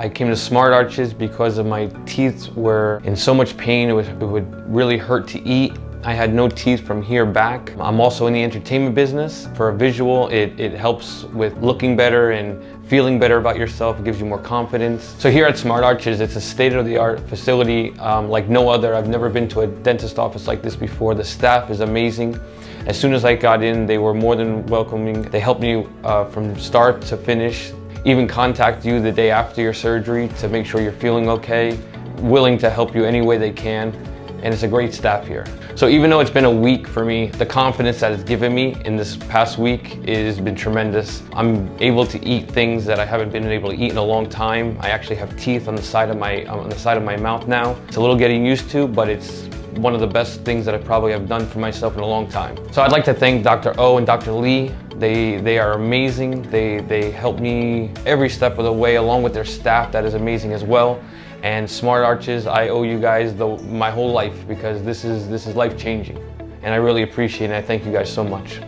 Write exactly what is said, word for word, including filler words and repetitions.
I came to SmartArches because of my teeth were in so much pain, it, was, it would really hurt to eat. I had no teeth from here back. I'm also in the entertainment business. For a visual, it, it helps with looking better and feeling better about yourself. It gives you more confidence. So here at SmartArches, it's a state-of-the-art facility um, like no other. I've never been to a dentist office like this before. The staff is amazing. As soon as I got in, they were more than welcoming. They helped me uh, from start to finish, even contact you the day after your surgery to make sure you're feeling okay, willing to help you any way they can. And it's a great staff here. So even though it's been a week for me, the confidence that it's given me in this past week has been tremendous. I'm able to eat things that I haven't been able to eat in a long time. I actually have teeth on the side of my, on the side of my mouth now. It's a little getting used to, but it's one of the best things that I probably have done for myself in a long time. So I'd like to thank Doctor O and Doctor Lee. They, they are amazing. They, they help me every step of the way, along with their staff that is amazing as well. And SmartArches, I owe you guys the, my whole life, because this is, this is life-changing. And I really appreciate it, and I thank you guys so much.